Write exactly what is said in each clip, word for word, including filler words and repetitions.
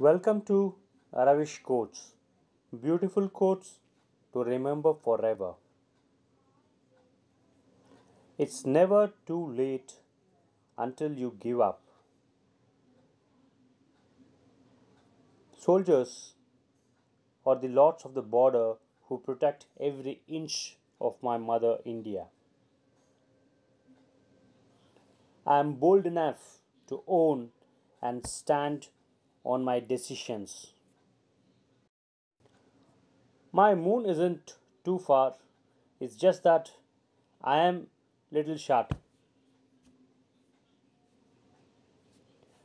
Welcome to Aravish Quotes, beautiful quotes to remember forever. It's never too late until you give up. Soldiers are the lords of the border who protect every inch of my mother India. I am bold enough to own and stand on my decisions. My moon isn't too far, it's just that I am little sharp.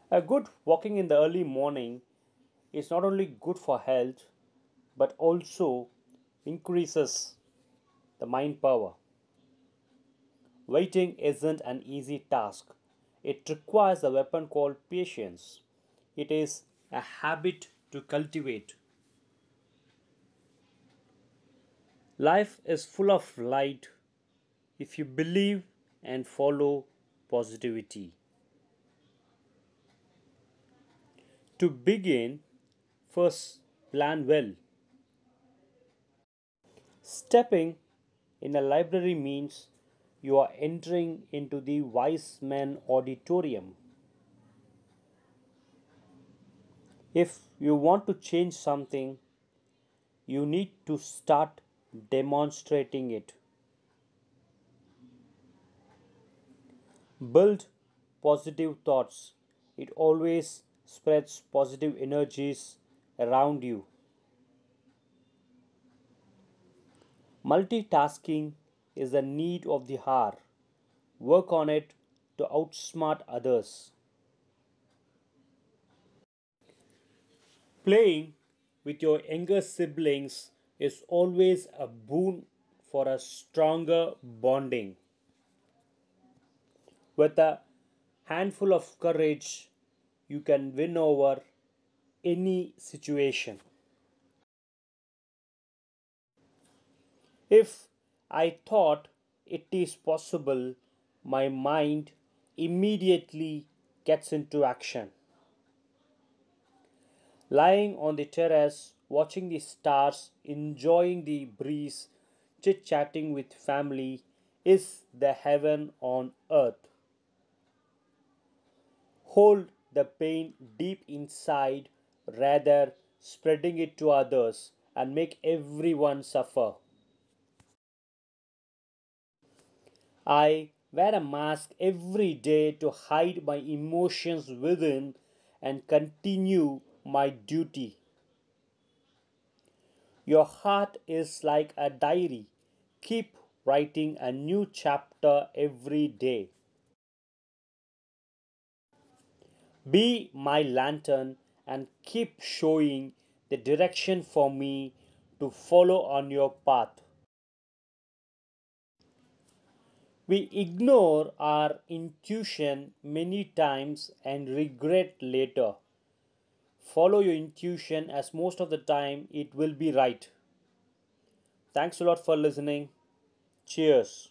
A good walking in the early morning is not only good for health but also increases the mind power. Waiting isn't an easy task. It requires a weapon called patience. It is a habit to cultivate. Life is full of light if you believe and follow positivity. To begin, first plan well. Stepping in a library means you are entering into the wise man auditorium. If you want to change something, you need to start demonstrating it. Build positive thoughts. It always spreads positive energies around you. Multitasking is the need of the hour. Work on it to outsmart others. Playing with your younger siblings is always a boon for a stronger bonding. With a handful of courage, you can win over any situation. If I thought it is possible, my mind immediately gets into action. Lying on the terrace, watching the stars, enjoying the breeze, chit-chatting with family is the heaven on earth. Hold the pain deep inside rather spreading it to others and make everyone suffer. I wear a mask every day to hide my emotions within and continue my duty. Your heart is like a diary. Keep writing a new chapter every day. Be my lantern and keep showing the direction for me to follow on your path. We ignore our intuition many times and regret later. Follow your intuition, as most of the time it will be right. Thanks a lot for listening. Cheers.